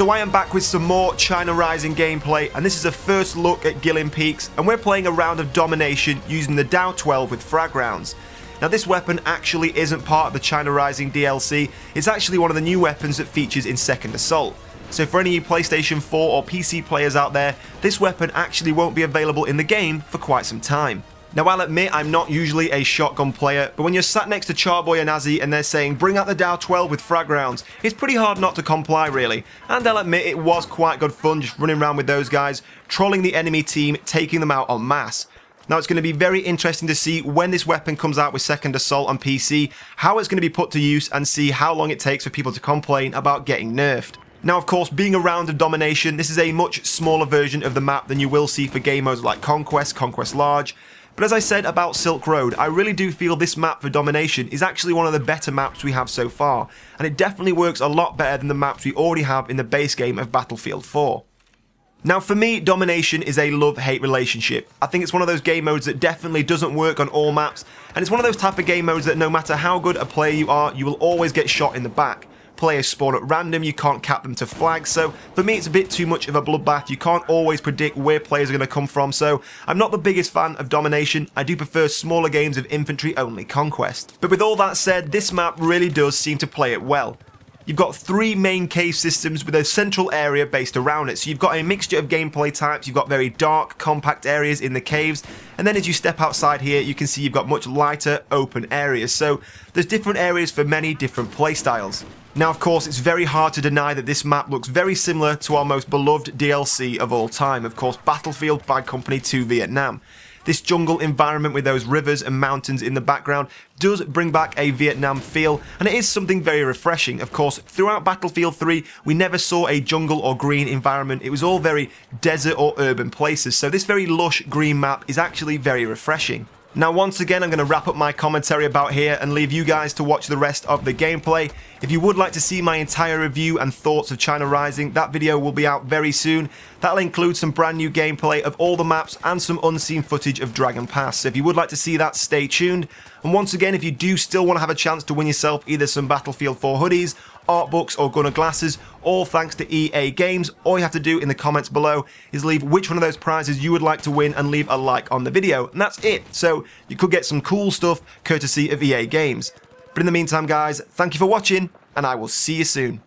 So I am back with some more China Rising gameplay, and this is a first look at Guilin Peaks, and we're playing a round of Domination using the DAO-12 with frag rounds. Now this weapon actually isn't part of the China Rising DLC, it's actually one of the new weapons that features in Second Assault. So for any PlayStation 4 or PC players out there, this weapon actually won't be available in the game for quite some time. Now I'll admit I'm not usually a shotgun player, but when you're sat next to Charboy and Azzy and they're saying bring out the DAO-12 with frag rounds, it's pretty hard not to comply really. And I'll admit it was quite good fun just running around with those guys, trolling the enemy team, taking them out en masse. Now it's going to be very interesting to see when this weapon comes out with Second Assault on PC, how it's going to be put to use and see how long it takes for people to complain about getting nerfed. Now of course, being a round of Domination, this is a much smaller version of the map than you will see for game modes like Conquest, Conquest Large, but as I said about Silk Road, I really do feel this map for Domination is actually one of the better maps we have so far, and it definitely works a lot better than the maps we already have in the base game of Battlefield 4. Now for me, Domination is a love-hate relationship. I think it's one of those game modes that definitely doesn't work on all maps, and it's one of those type of game modes that no matter how good a player you are, you will always get shot in the back. Players spawn at random, you can't cap them to flags, so for me it's a bit too much of a bloodbath. You can't always predict where players are going to come from, so I'm not the biggest fan of Domination. I do prefer smaller games of infantry only Conquest. But with all that said, this map really does seem to play it well. You've got three main cave systems with a central area based around it, so you've got a mixture of gameplay types. You've got very dark, compact areas in the caves, and then as you step outside here you can see you've got much lighter, open areas, so there's different areas for many different playstyles. Now of course, it's very hard to deny that this map looks very similar to our most beloved DLC of all time, of course Battlefield Bad Company 2 Vietnam. This jungle environment with those rivers and mountains in the background does bring back a Vietnam feel, and it is something very refreshing. Of course, throughout Battlefield 3 we never saw a jungle or green environment, it was all very desert or urban places, so this very lush green map is actually very refreshing. Now once again, I'm going to wrap up my commentary about here and leave you guys to watch the rest of the gameplay. If you would like to see my entire review and thoughts of China Rising, that video will be out very soon. That'll include some brand new gameplay of all the maps and some unseen footage of Dragon Pass, so if you would like to see that, stay tuned. And once again, if you do still want to have a chance to win yourself either some Battlefield 4 hoodies, art books or Gunnar glasses, all thanks to EA Games, all you have to do in the comments below is leave which one of those prizes you would like to win and leave a like on the video, and that's it. So you could get some cool stuff courtesy of EA Games. But in the meantime guys, thank you for watching, and I will see you soon.